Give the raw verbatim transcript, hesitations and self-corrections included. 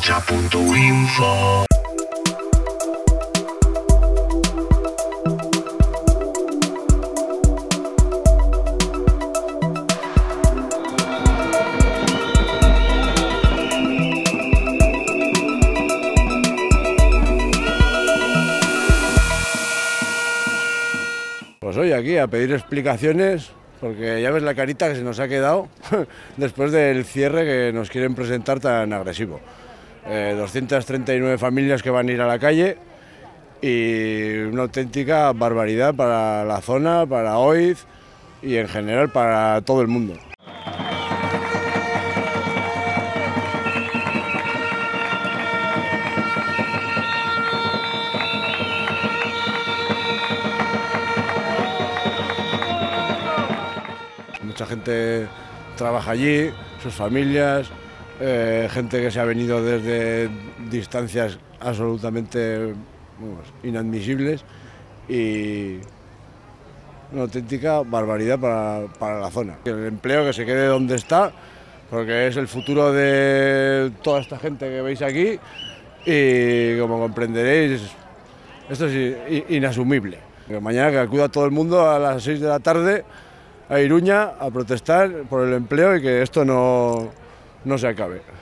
Ahotsa punto info. Pues hoy aquí a pedir explicaciones, porque ya ves la carita que se nos ha quedado después del cierre que nos quieren presentar tan agresivo. Eh, doscientas treinta y nueve familias que van a ir a la calle y una auténtica barbaridad para la zona, para Agoitz y en general para todo el mundo. Mucha gente trabaja allí, sus familias, eh, gente que se ha venido desde distancias absolutamente vamos, inadmisibles y una auténtica barbaridad para, para la zona. El empleo que se quede donde está, porque es el futuro de toda esta gente que veis aquí y como comprenderéis, esto es inasumible. Mañana que acuda todo el mundo a las seis de la tarde a Iruña a protestar por el empleo y que esto no, no se acabe.